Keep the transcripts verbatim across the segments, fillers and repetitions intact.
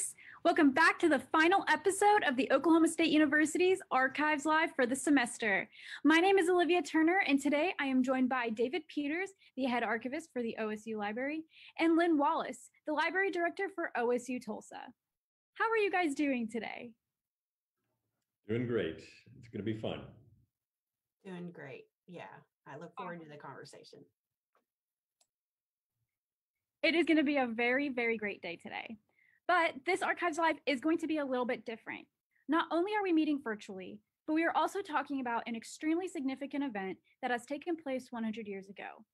folks. Welcome back to the final episode of the Oklahoma State University's Archives Live for the semester. My name is Olivia Turner, and today I am joined by David Peters, the head archivist for the O S U Library, and Lynn Wallace, the library director for O S U Tulsa. How are you guys doing today? Doing great. It's going to be fun. Doing great. Yeah, I look forward to the conversation. It is going to be a very, very great day today. But this Archives Live is going to be a little bit different. Not only are we meeting virtually, but we are also talking about an extremely significant event that has taken place one hundred years ago.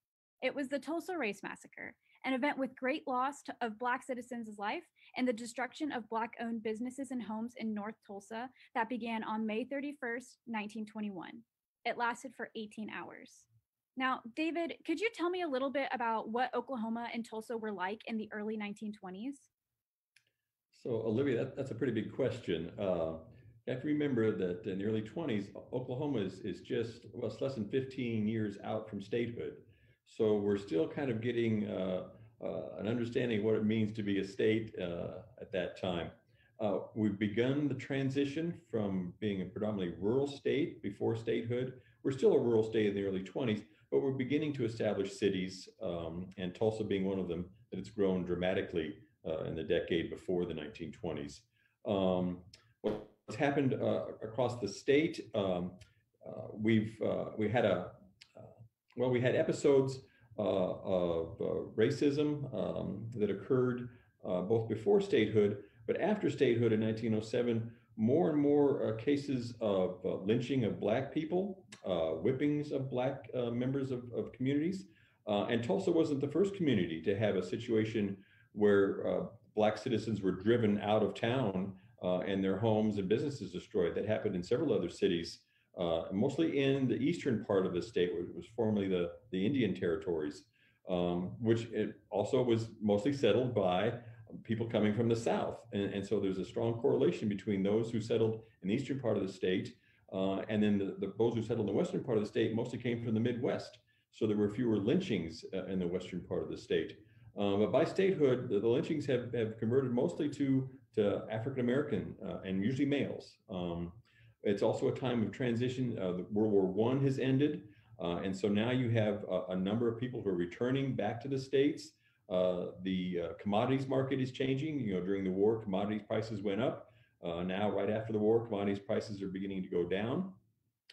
It was the Tulsa Race Massacre, an event with great loss to, of Black citizens' life and the destruction of Black-owned businesses and homes in North Tulsa that began on May thirty-first, nineteen twenty-one. It lasted for eighteen hours. Now, David, could you tell me a little bit about what Oklahoma and Tulsa were like in the early nineteen twenties? So, Olivia, that, that's a pretty big question. Uh, you have to remember that in the early twenties, Oklahoma is, is just, well, it's less than fifteen years out from statehood. So we're still kind of getting uh, uh, an understanding of what it means to be a state uh, at that time. Uh, we've begun the transition from being a predominantly rural state before statehood. We're still a rural state in the early twenties, but we're beginning to establish cities, um, and Tulsa being one of them, that it's grown dramatically uh, in the decade before the nineteen twenties. Um, what's happened uh, across the state, um, uh, we've uh, we had a uh, well, we had episodes uh, of uh, racism um, that occurred uh, both before statehood, but after statehood in nineteen oh seven. More and more uh, cases of uh, lynching of Black people, uh, whippings of Black uh, members of, of communities. Uh, and Tulsa wasn't the first community to have a situation where uh, Black citizens were driven out of town uh, and their homes and businesses destroyed. That happened in several other cities, uh, mostly in the eastern part of the state, which was formerly the, the Indian territories, um, which it also was mostly settled by people coming from the South. And, and so there's a strong correlation between those who settled in the eastern part of the state uh, and then the, the, those who settled in the western part of the state mostly came from the Midwest. So there were fewer lynchings uh, in the western part of the state. Uh, but by statehood, the, the lynchings have, have converted mostly to, to African-American uh, and usually males. Um, it's also a time of transition. Uh, World War One has ended. Uh, and so now you have a, a number of people who are returning back to the states. Uh, the uh, commodities market is changing. You know, during the war, commodities prices went up. Uh, now, right after the war, commodities prices are beginning to go down.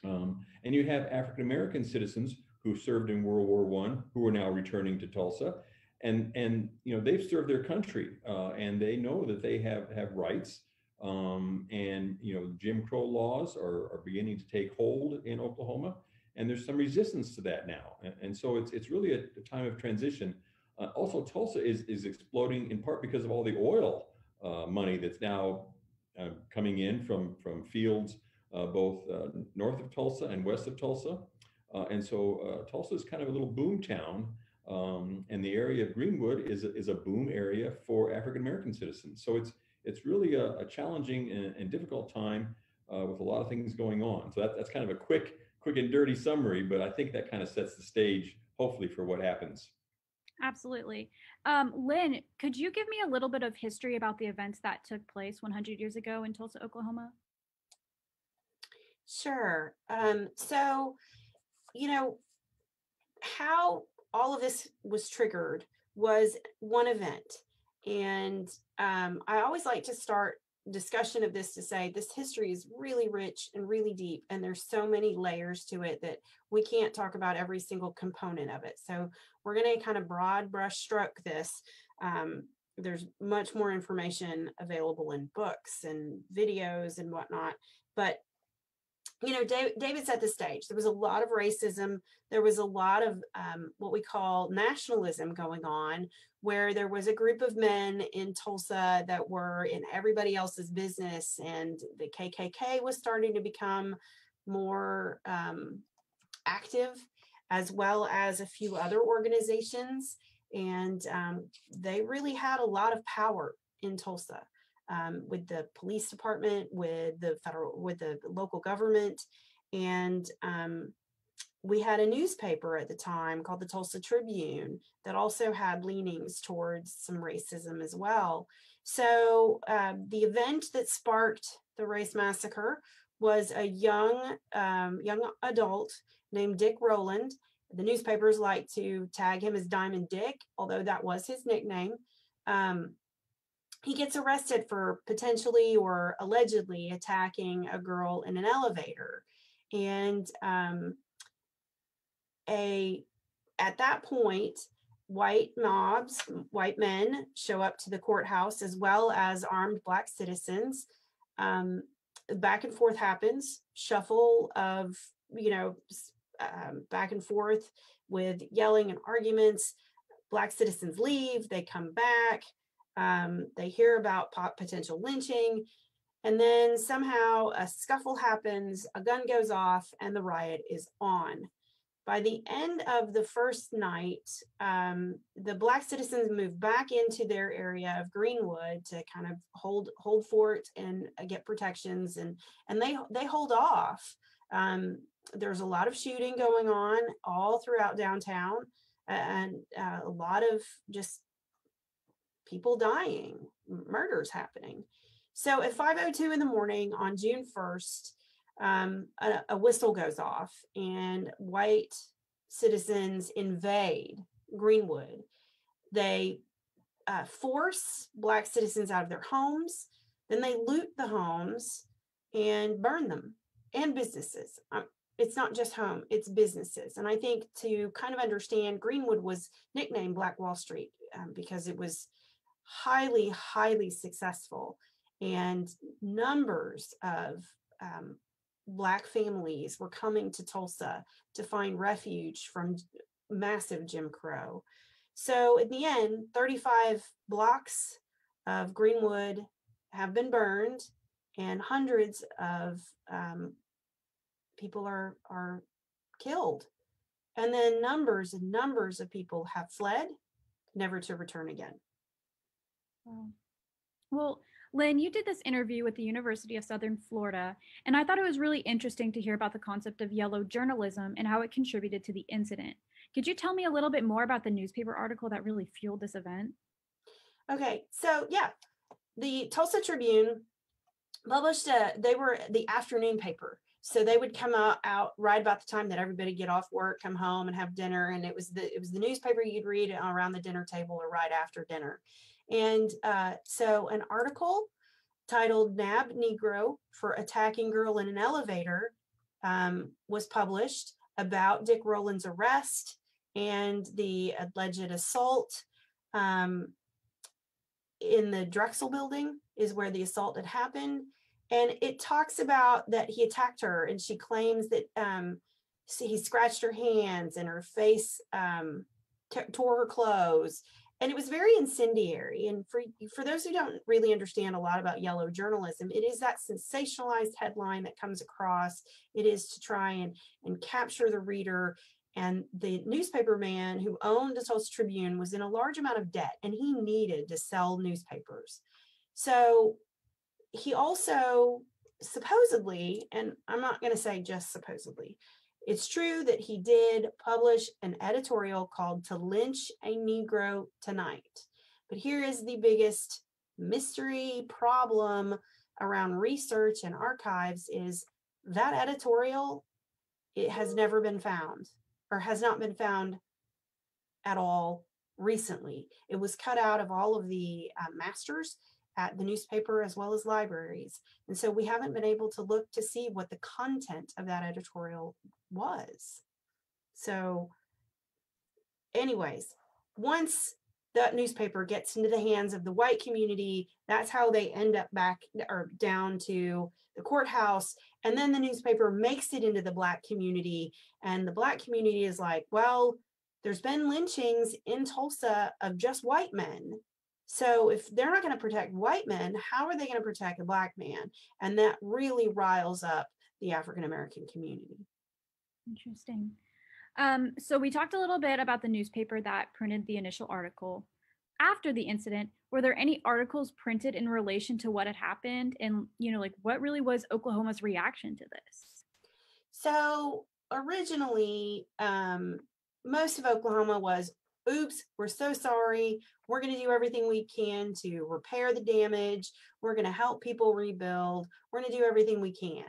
Um, and you have African-American citizens who served in World War One who are now returning to Tulsa. And, and you know, they've served their country uh, and they know that they have, have rights. Um, and, you know, Jim Crow laws are, are beginning to take hold in Oklahoma. And there's some resistance to that now. And, and so it's, it's really a, a time of transition. Uh, also, Tulsa is, is exploding in part because of all the oil uh, money that's now uh, coming in from, from fields uh, both uh, north of Tulsa and west of Tulsa. Uh, and so uh, Tulsa is kind of a little boom town, um, and the area of Greenwood is a, is a boom area for African-American citizens. So it's, it's really a, a challenging and, and difficult time uh, with a lot of things going on. So that, that's kind of a quick, quick and dirty summary, but I think that kind of sets the stage, hopefully, for what happens. Absolutely. Um, Lynn, could you give me a little bit of history about the events that took place one hundred years ago in Tulsa, Oklahoma? Sure. Um, so, you know, how all of this was triggered was one event. And um, I always like to start discussion of this to say this history is really rich and really deep, and there's so many layers to it that we can't talk about every single component of it. So we're going to kind of broad brush stroke this. Um, there's much more information available in books and videos and whatnot, but you know, David, David set the stage. There was a lot of racism. There was a lot of um, what we call nationalism going on, where there was a group of men in Tulsa that were in everybody else's business, and the K K K was starting to become more um, active, as well as a few other organizations. And um, they really had a lot of power in Tulsa. Um, with the police department, with the federal, with the local government, and um, we had a newspaper at the time called the Tulsa Tribune that also had leanings towards some racism as well. So um, the event that sparked the race massacre was a young, um, young adult named Dick Rowland. The newspapers like to tag him as Diamond Dick, although that was his nickname. Um, he gets arrested for potentially or allegedly attacking a girl in an elevator. And um, a at that point, white mobs, white men show up to the courthouse as well as armed Black citizens. Um, back and forth happens, shuffle of, you know, Um, back and forth with yelling and arguments. Black citizens leave, they come back, um, they hear about potential lynching, and then somehow a scuffle happens, a gun goes off, and the riot is on. By the end of the first night, um, the Black citizens move back into their area of Greenwood to kind of hold hold fort and uh, get protections, and and they they hold off. Um, there's a lot of shooting going on all throughout downtown, and uh, a lot of just people dying, murders happening. So at five oh two in the morning on June first, um, a, a whistle goes off and white citizens invade Greenwood. They uh, force Black citizens out of their homes, then they loot the homes and burn them. And businesses. Um, it's not just home, it's businesses. And I think to kind of understand, Greenwood was nicknamed Black Wall Street um, because it was highly, highly successful. And numbers of um, Black families were coming to Tulsa to find refuge from massive Jim Crow. So in the end, thirty-five blocks of Greenwood have been burned, and hundreds of um, people are are killed, and then numbers and numbers of people have fled, never to return again. Well, Lynn, you did this interview with the University of Southern Florida, and I thought it was really interesting to hear about the concept of yellow journalism and how it contributed to the incident. Could you tell me a little bit more about the newspaper article that really fueled this event? Okay, so yeah, the Tulsa Tribune published a, they were the afternoon paper. So they would come out, out right about the time that everybody get off work, come home and have dinner. And it was the, it was the newspaper you'd read around the dinner table or right after dinner. And uh, so an article titled "Nab Negro for Attacking Girl in an Elevator" um, was published about Dick Rowland's arrest and the alleged assault um, in the Drexel Building is where the assault had happened. And it talks about that he attacked her, and she claims that um, he scratched her hands and her face, um, tore her clothes. And it was very incendiary. And for, for those who don't really understand a lot about yellow journalism, it is that sensationalized headline that comes across. It is to try and, and capture the reader. And the newspaper man who owned the Tulsa Tribune was in a large amount of debt, and he needed to sell newspapers. So he also supposedly, and I'm not going to say just supposedly, it's true that he did publish an editorial called "To Lynch a Negro Tonight." But here is the biggest mystery problem around research and archives is that editorial, it has never been found, or has not been found at all recently. It was cut out of all of the uh, masters at the newspaper as well as libraries. And so we haven't been able to look to see what the content of that editorial was. So anyways, once that newspaper gets into the hands of the white community, that's how they end up back or down to the courthouse. And then the newspaper makes it into the Black community. And the Black community is like, well, there's been lynchings in Tulsa of just white men. So if they're not going to protect white men, how are they going to protect a Black man? And that really riles up the African-American community. Interesting. Um, so we talked a little bit about the newspaper that printed the initial article. After the incident, were there any articles printed in relation to what had happened? And, you know, like what really was Oklahoma's reaction to this? So originally, um, most of Oklahoma was, oops, we're so sorry. We're going to do everything we can to repair the damage. We're going to help people rebuild. We're going to do everything we can.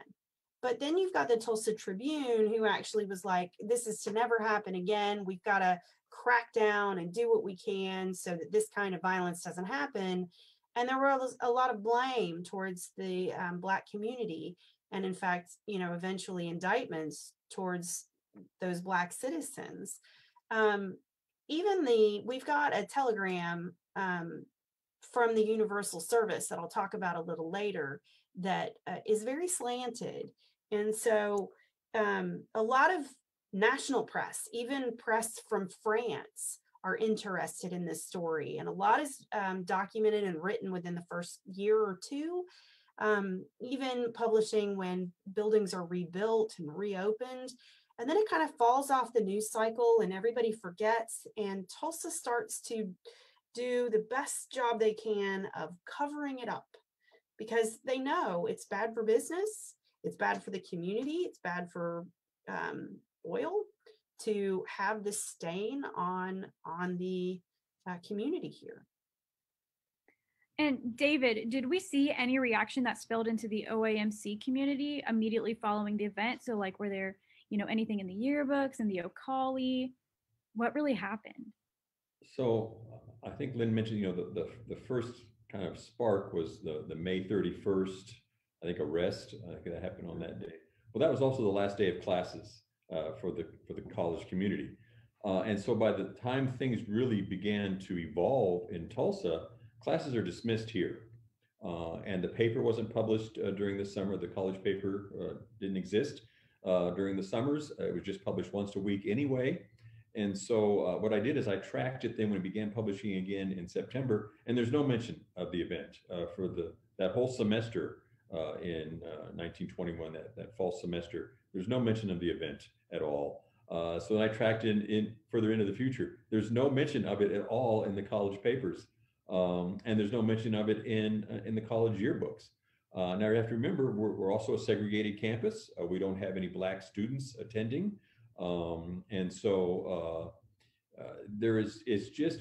But then you've got the Tulsa Tribune, who actually was like, this is to never happen again. We've got to crack down and do what we can so that this kind of violence doesn't happen. And there was a lot of blame towards the um, Black community. And in fact, you know, eventually indictments towards those Black citizens. Um, even the, we've got a telegram um, from the Universal Service that I'll talk about a little later that uh, is very slanted. And so um, a lot of national press, even press from France, are interested in this story. And a lot is um, documented and written within the first year or two, um, even publishing when buildings are rebuilt and reopened. And then it kind of falls off the news cycle and everybody forgets. And Tulsa starts to do the best job they can of covering it up because they know it's bad for business, it's bad for the community, it's bad for um, oil to have this stain on on the uh, community here. And David, did we see any reaction that spilled into the O A M C community immediately following the event? So like, were there, you know, anything in the yearbooks and the O'Calley? What really happened? So I think Lynn mentioned, you know, the, the, the first kind of spark was the, the May thirty-first, I think, arrest. I think that happened on that day. Well, that was also the last day of classes Uh, for the for the college community, uh, and so by the time things really began to evolve in Tulsa, classes are dismissed here, uh, and the paper wasn't published uh, during the summer. The college paper uh, didn't exist uh, during the summers. It was just published once a week anyway, and so uh, what I did is I tracked it then when it began publishing again in September, and there's no mention of the event uh, for the that whole semester uh, in uh, nineteen twenty-one, that that fall semester. There's no mention of the event at all. Uh, so I tracked in, in further into the future. There's no mention of it at all in the college papers. Um, and there's no mention of it in uh, in the college yearbooks. Uh, now you have to remember, we're, we're also a segregated campus. Uh, we don't have any Black students attending. Um, and so uh, uh, there is, it's just,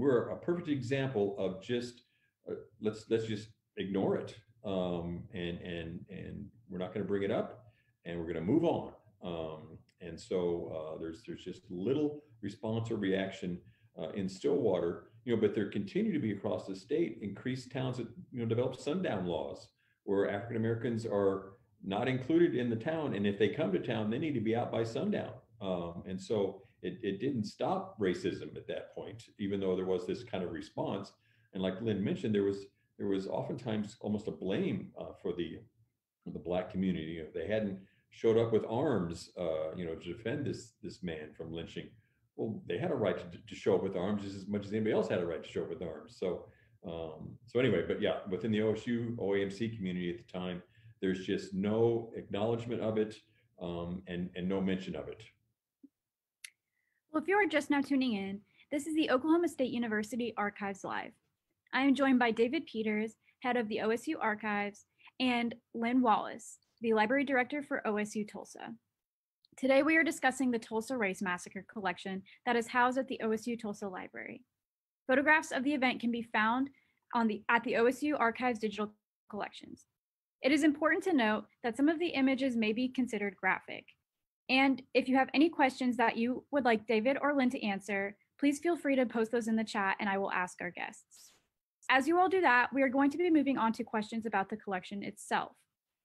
we're a perfect example of just, uh, let's let's just ignore it. Um, and, and, and we're not gonna bring it up. And we're going to move on, um, and so uh, there's there's just little response or reaction uh, in Stillwater, you know. But there continue to be across the state increased towns that, you know, develop sundown laws where African Americans are not included in the town, and if they come to town, they need to be out by sundown. Um, and so it it didn't stop racism at that point, even though there was this kind of response. And like Lynn mentioned, there was there was oftentimes almost a blame uh, for the for the Black community. You know, they hadn't showed up with arms, uh, you know, to defend this this man from lynching. Well, they had a right to, to show up with arms just as much as anybody else had a right to show up with arms. So, um, so anyway, but yeah, within the O S U O A M C community at the time, there's just no acknowledgement of it, um, and and no mention of it. Well, if you are just now tuning in, this is the Oklahoma State University Archives Live. I am joined by David Peters, head of the O S U Archives, and Lynn Wallace, the library director for O S U Tulsa. Today we are discussing the Tulsa Race Massacre collection that is housed at the O S U Tulsa Library. Photographs of the event can be found on the, at the O S U Archives Digital Collections. It is important to note that some of the images may be considered graphic. And if you have any questions that you would like David or Lynn to answer, please feel free to post those in the chat and I will ask our guests. As you all do that, we are going to be moving on to questions about the collection itself.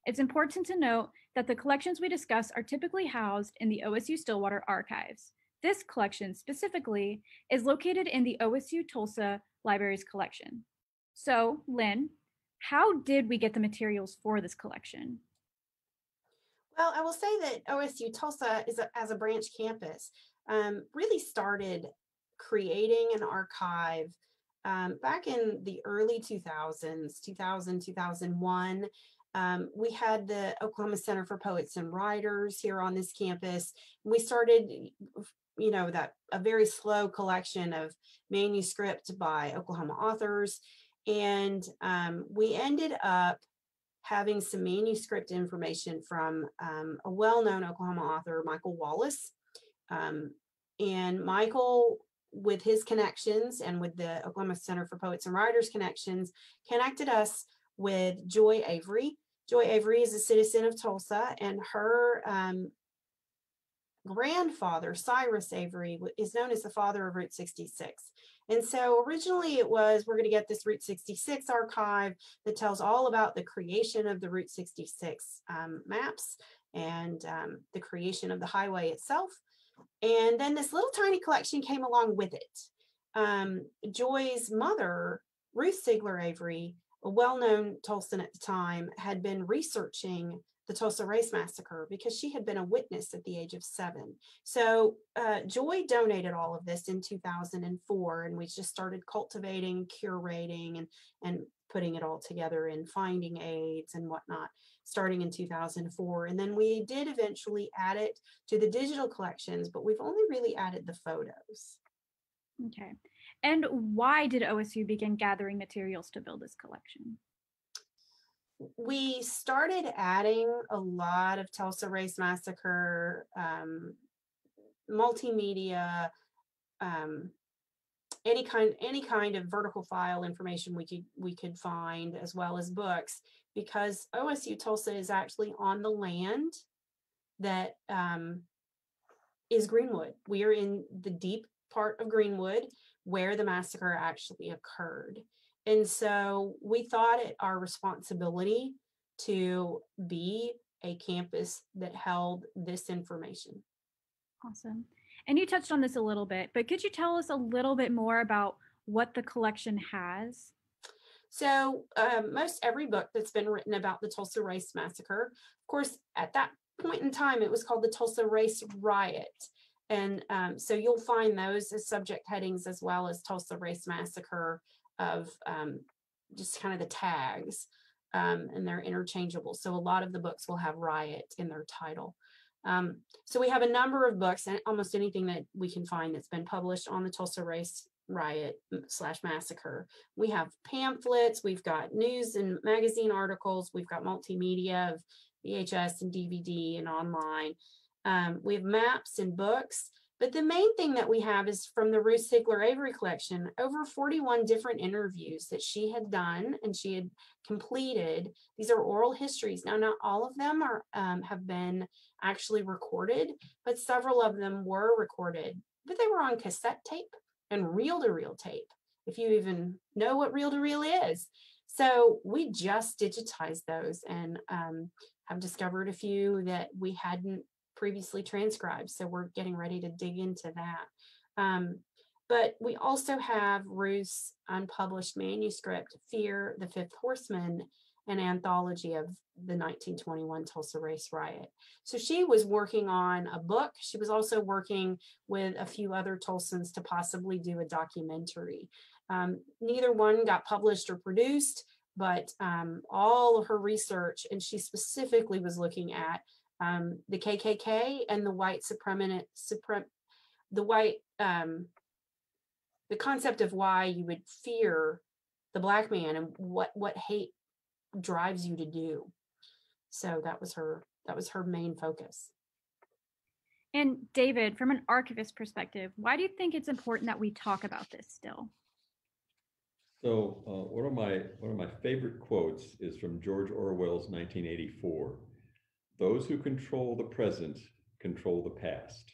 It's important to note that the collections we discuss are typically housed in the O S U Stillwater Archives. This collection specifically is located in the O S U Tulsa Library's collection. So, Lynn, how did we get the materials for this collection? Well, I will say that O S U Tulsa is a, as a branch campus, um, really started creating an archive um, back in the early two thousands, two thousand, two thousand one. Um, we had the Oklahoma Center for Poets and Writers here on this campus. We started, you know, that a very slow collection of manuscript by Oklahoma authors. And um, we ended up having some manuscript information from um, a well-known Oklahoma author, Michael Wallace. Um, and Michael, with his connections and with the Oklahoma Center for Poets and Writers connections, connected us with Joy Avery. Joy Avery is a citizen of Tulsa, and her um, grandfather, Cyrus Avery, is known as the father of Route sixty-six. And so originally it was, we're going to get this Route sixty-six archive that tells all about the creation of the Route sixty-six um, maps and um, the creation of the highway itself. And then this little tiny collection came along with it. Um, Joy's mother, Ruth Sigler Avery, a well-known Tulsan at the time, had been researching the Tulsa Race Massacre because she had been a witness at the age of seven. So uh, Joy donated all of this in two thousand four, and we just started cultivating, curating, and, and putting it all together and finding aids and whatnot, starting in two thousand four. And then we did eventually add it to the digital collections, but we've only really added the photos. Okay. And why did O S U begin gathering materials to build this collection? We started adding a lot of Tulsa Race Massacre, um, multimedia, um, any kind, any kind of vertical file information we could we could find, as well as books, because O S U Tulsa is actually on the land that um, is Greenwood. We are in the deep part of Greenwood where the massacre actually occurred. And so we thought it our responsibility to be a campus that held this information. Awesome. And you touched on this a little bit, but could you tell us a little bit more about what the collection has? So um, most every book that's been written about the Tulsa Race Massacre, of course, at that point in time, it was called the Tulsa Race Riot. And um, so you'll find those as subject headings, as well as Tulsa Race Massacre, of um, just kind of the tags, um, and they're interchangeable. So a lot of the books will have riot in their title. Um, so we have a number of books, and almost anything that we can find that's been published on the Tulsa Race Riot slash Massacre. We have pamphlets, we've got news and magazine articles, we've got multimedia of V H S and D V D and online. Um, we have maps and books. But the main thing that we have is from the Ruth Sigler Avery collection, over forty-one different interviews that she had done and she had completed. These are oral histories. Now, not all of them are um, have been actually recorded, but several of them were recorded, but they were on cassette tape and reel-to-reel tape, if you even know what reel-to-reel is. So we just digitized those and um, have discovered a few that we hadn't previously transcribed, so we're getting ready to dig into that. Um, but we also have Ruth's unpublished manuscript, Fear the Fifth Horseman, an anthology of the nineteen twenty-one Tulsa Race Riot. So she was working on a book. She was also working with a few other Tulsans to possibly do a documentary. Um, neither one got published or produced, but um, all of her research, and she specifically was looking at Um, the K K K and the white supremacist, suprem, the white, um, the concept of why you would fear the black man and what what hate drives you to do. So that was her that was her main focus. And David, from an archivist perspective, why do you think it's important that we talk about this still? So uh, one of my one of my favorite quotes is from George Orwell's nineteen eighty-four. Those who control the present control the past,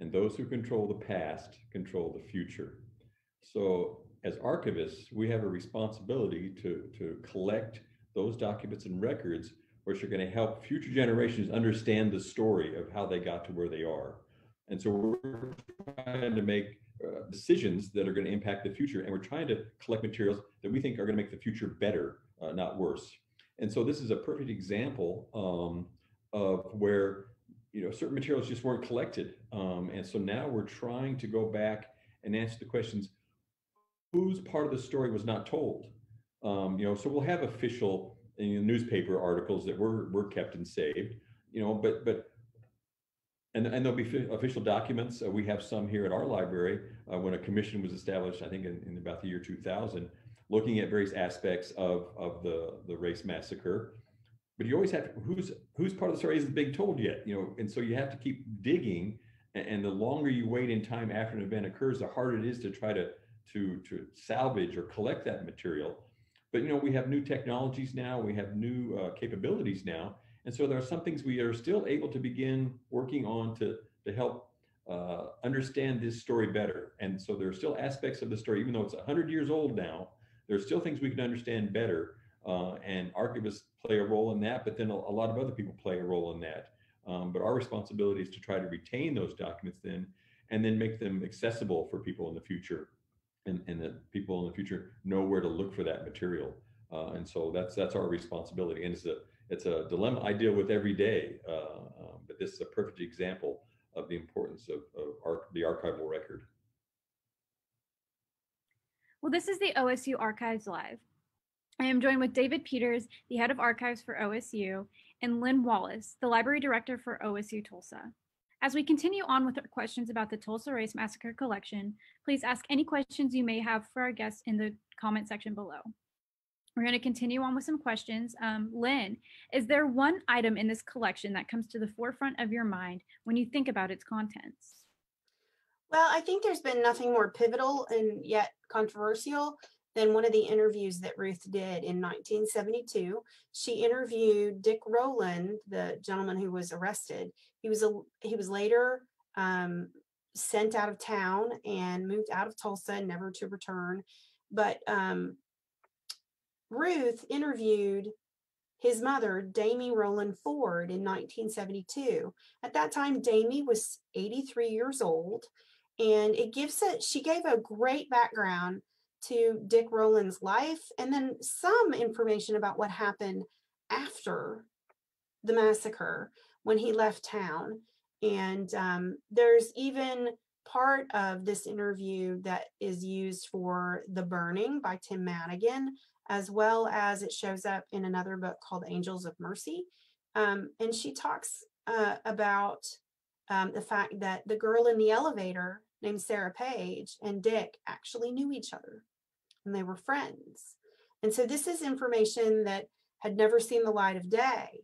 and those who control the past control the future. So as archivists, we have a responsibility to, to collect those documents and records which are going to help future generations understand the story of how they got to where they are. And so we're trying to make uh, decisions that are going to impact the future, and we're trying to collect materials that we think are going to make the future better, uh, not worse. And so this is a perfect example um, of where, you know, certain materials just weren't collected. Um, and so now we're trying to go back and answer the questions, whose part of the story was not told? Um, you know, so we'll have official you know, newspaper articles that were, were kept and saved, you know, but, but and, and there'll be official documents. Uh, we have some here at our library uh, when a commission was established, I think in, in about the year two thousand, looking at various aspects of, of the, the race massacre. but you always have to, who's who's part of the story isn't being told yet, you know, and so you have to keep digging. And, and the longer you wait in time after an event occurs, the harder it is to try to to to salvage or collect that material. But you know, we have new technologies now, we have new uh, capabilities now, and so there are some things we are still able to begin working on to to help uh, understand this story better. And so there are still aspects of the story, even though it's one hundred years old now, there's still things we can understand better, uh, and archivists play a role in that, but then a, a lot of other people play a role in that. Um, but our responsibility is to try to retain those documents then, and then make them accessible for people in the future. And, and that people in the future know where to look for that material, uh, and so that's that's our responsibility. And it's a it's a dilemma I deal with every day, uh, um, but this is a perfect example of the importance of, of our, the archival record. Well, this is the O S U Archives Live. I am joined with David Peters, the head of archives for O S U, and Lynn Wallace, the library director for O S U Tulsa. As we continue on with our questions about the Tulsa Race Massacre collection, please ask any questions you may have for our guests in the comment section below. We're going to continue on with some questions. Um, Lynn, is there one item in this collection that comes to the forefront of your mind when you think about its contents? Well, I think there's been nothing more pivotal and yet controversial than one of the interviews that Ruth did in nineteen seventy-two. She interviewed Dick Rowland, the gentleman who was arrested. He was a, he was later um, sent out of town and moved out of Tulsa, never to return. But um, Ruth interviewed his mother, Damie Rowland Ford, in nineteen seventy-two. At that time, Damie was eighty-three years old, and it gives a, she gave a great background to Dick Rowland's life, and then some information about what happened after the massacre when he left town. And um, there's even part of this interview that is used for The Burning by Tim Madigan, as well as it shows up in another book called Angels of Mercy. Um, and she talks uh, about um, the fact that the girl in the elevator named Sarah Page and Dick actually knew each other, and they were friends. And so this is information that had never seen the light of day.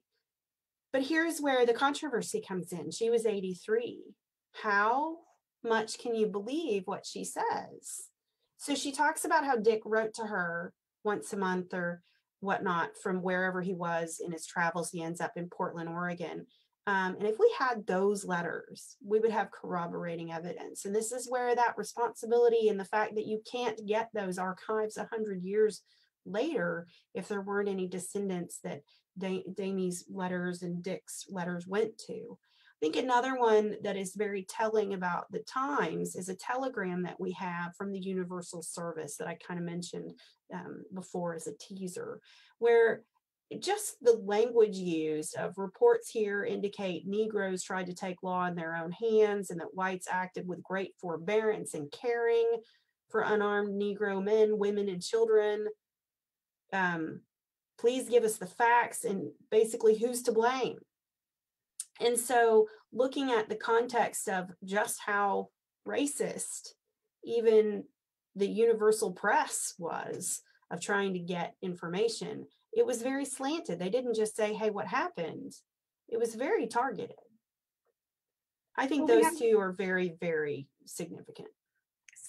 But here's where the controversy comes in. She was eighty-three. How much can you believe what she says? So she talks about how Dick wrote to her once a month or whatnot from wherever he was in his travels. He ends up in Portland, Oregon. Um, and if we had those letters, we would have corroborating evidence. And this is where that responsibility and the fact that you can't get those archives one hundred years later if there weren't any descendants that Damie's letters and Dick's letters went to. I think another one that is very telling about the times is a telegram that we have from the Universal Service that I kind of mentioned um, before as a teaser, where just the language used of reports here indicate Negroes tried to take law in their own hands and that whites acted with great forbearance and caring for unarmed Negro men, women, and children. Um, please give us the facts and basically who's to blame. And so looking at the context of just how racist even the Universal Press was of trying to get information, it was very slanted. They didn't just say, hey, what happened? It was very targeted. I think well, those have... two are very, very significant.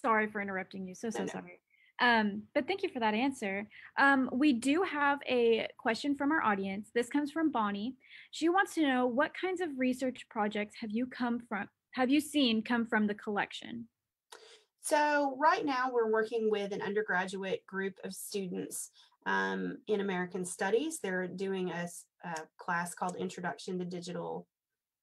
Sorry for interrupting you. So, so no, no. sorry. Um, but thank you for that answer. Um, we do have a question from our audience. This comes from Bonnie. She wants to know, what kinds of research projects have you come from, have you seen come from the collection? So right now we're working with an undergraduate group of students um, in American Studies. They're doing a, a class called Introduction to Digital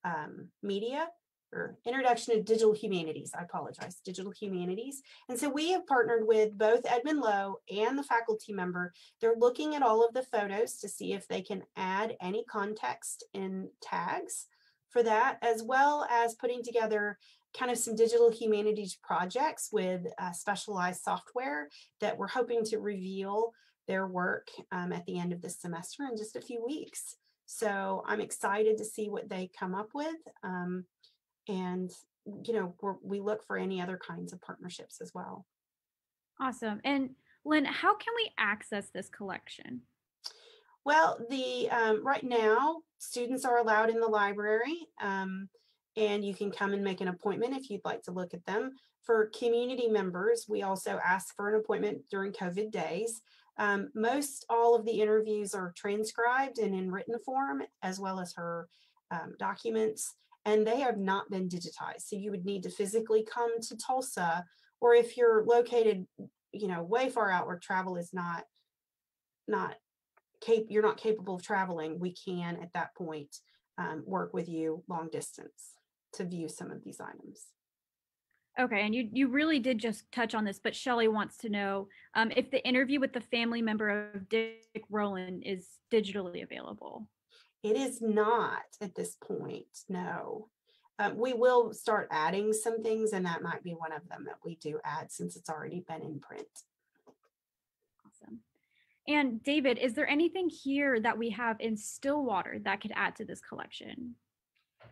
um, Media, or Introduction to Digital Humanities, I apologize, Digital Humanities. And so we have partnered with both Edmon Low and the faculty member. They're looking at all of the photos to see if they can add any context in tags for that, as well as putting together kind of some digital humanities projects with uh, specialized software that we're hoping to reveal their work um, at the end of this semester in just a few weeks. So I'm excited to see what they come up with. Um, and, you know, we're, we look for any other kinds of partnerships as well. Awesome. And Lynn, how can we access this collection? Well, the um, right now, students are allowed in the library, um, and you can come and make an appointment if you'd like to look at them. For community members, we also ask for an appointment during COVID days. Um, most all of the interviews are transcribed and in written form, as well as her um, documents, and they have not been digitized. So you would need to physically come to Tulsa, or if you're located, you know, way far out where travel is not, not cap- you're not capable of traveling, we can at that point um, work with you long distance to view some of these items. Okay, and you you really did just touch on this, but Shelley wants to know um, if the interview with the family member of Dick Rowland is digitally available. It is not at this point, no. Um, we will start adding some things, and that might be one of them that we do add since it's already been in print. Awesome. And David, is there anything here that we have in Stillwater that could add to this collection?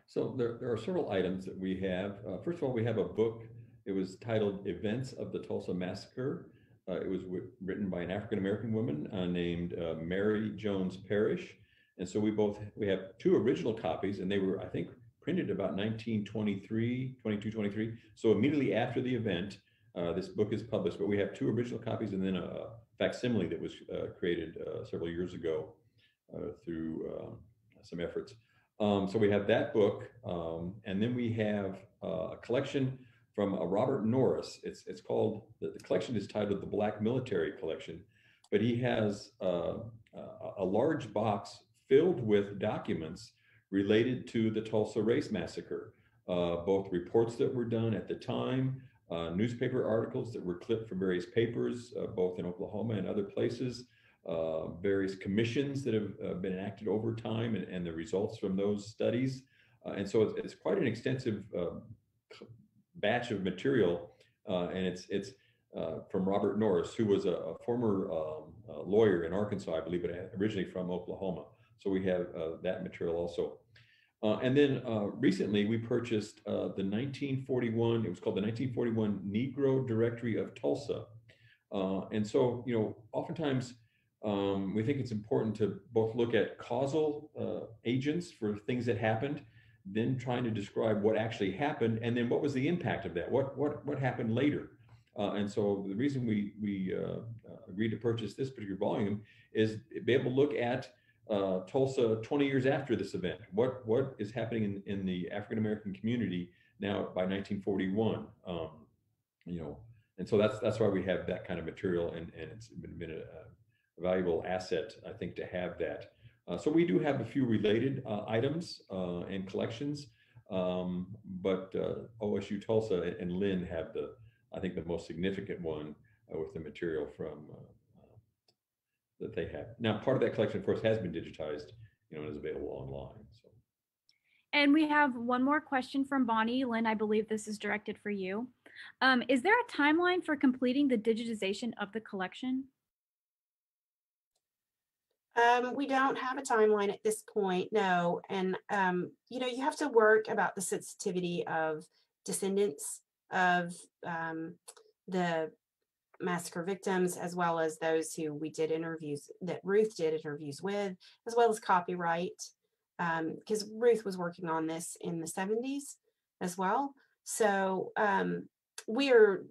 So there, there are several items that we have. Uh, first of all, we have a book. It was titled Events of the Tulsa Massacre. Uh, it was w- written by an African-American woman uh, named uh, Mary Jones Parrish. And so we both, we have two original copies, and they were, I think, printed about nineteen twenty-three, twenty-two, twenty-three. So immediately after the event, uh, this book is published, but we have two original copies and then a facsimile that was uh, created uh, several years ago uh, through um, some efforts. Um, so we have that book, um, and then we have uh, a collection from uh, Robert Norris. It's it's called, the, the collection is titled The Black Military Collection, but he has uh, a, a large box filled with documents related to the Tulsa Race Massacre, uh, both reports that were done at the time, uh, newspaper articles that were clipped from various papers, uh, both in Oklahoma and other places, Uh, various commissions that have uh, been enacted over time and, and the results from those studies. Uh, and so it's, it's quite an extensive uh, batch of material. Uh, and it's it's uh, from Robert Norris, who was a, a former um, uh, lawyer in Arkansas, I believe, but originally from Oklahoma. So we have uh, that material also. Uh, and then uh, recently we purchased uh, the nineteen forty-one, it was called the nineteen forty-one Negro Directory of Tulsa. Uh, and so, you know, oftentimes, Um, we think it's important to both look at causal uh, agents for things that happened, then trying to describe what actually happened, and then what was the impact of that? What what what happened later? Uh, and so the reason we we uh, agreed to purchase this particular volume is to be able to look at uh, Tulsa twenty years after this event. What what is happening in, in the African American community now by nineteen forty-one? Um, you know, and so that's that's why we have that kind of material, and and it's been, been a, a valuable asset, I think, to have that. Uh, so we do have a few related uh, items uh, and collections, um, but uh, O S U Tulsa and, and Lynn have the, I think, the most significant one uh, with the material from uh, uh, that they have. Now, part of that collection, of course, has been digitized, you know, and is available online. So. And we have one more question from Bonnie. Lynn, I believe this is directed for you. Um, is there a timeline for completing the digitization of the collection? Um, we don't have a timeline at this point, no. And, um, you know, you have to work about the sensitivity of descendants of um, the massacre victims, as well as those who we did interviews, that Ruth did interviews with, as well as copyright, because um, Ruth was working on this in the seventies as well. So um, we are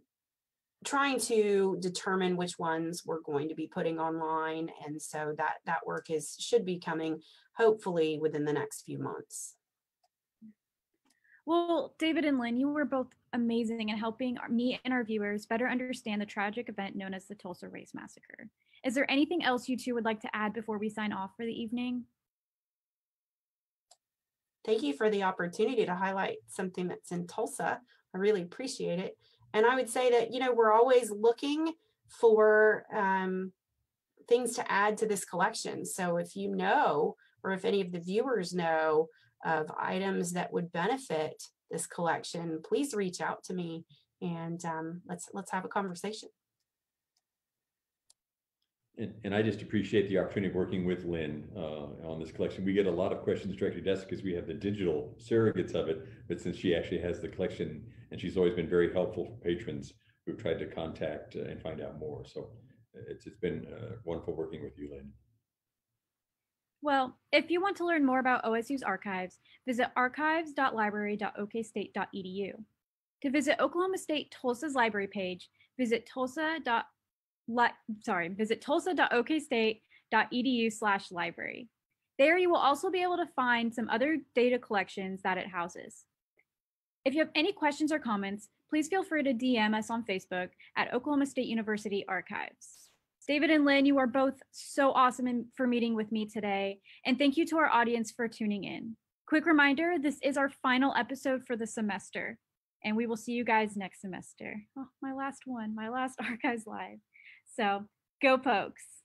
trying to determine which ones we're going to be putting online. And so that, that work is should be coming, hopefully, within the next few months. Well, David and Lynn, you were both amazing in helping me and our viewers better understand the tragic event known as the Tulsa Race Massacre. Is there anything else you two would like to add before we sign off for the evening? Thank you for the opportunity to highlight something that's in Tulsa. I really appreciate it. And I would say that, you know, we're always looking for um, things to add to this collection. So if you know, or if any of the viewers know of items that would benefit this collection, please reach out to me and um, let's let's have a conversation. And, and I just appreciate the opportunity of working with Lynn uh, on this collection. We get a lot of questions directed to us because we have the digital surrogates of it, but since she actually has the collection, and she's always been very helpful for patrons who've tried to contact uh, and find out more. So it's, it's been uh, wonderful working with you, Lynn. Well, if you want to learn more about O S U's archives, visit archives dot library dot o k state dot e d u. To visit Oklahoma State Tulsa's library page, visit Tulsa. Li- sorry, visit tulsa dot o k state dot e d u slash library. There you will also be able to find some other data collections that it houses. If you have any questions or comments, please feel free to D M us on Facebook at Oklahoma State University Archives. David and Lynn, you are both so awesome for meeting with me today, and thank you to our audience for tuning in. Quick reminder, this is our final episode for the semester, and we will see you guys next semester. Oh, my last one, my last Archives Live. So go Pokes.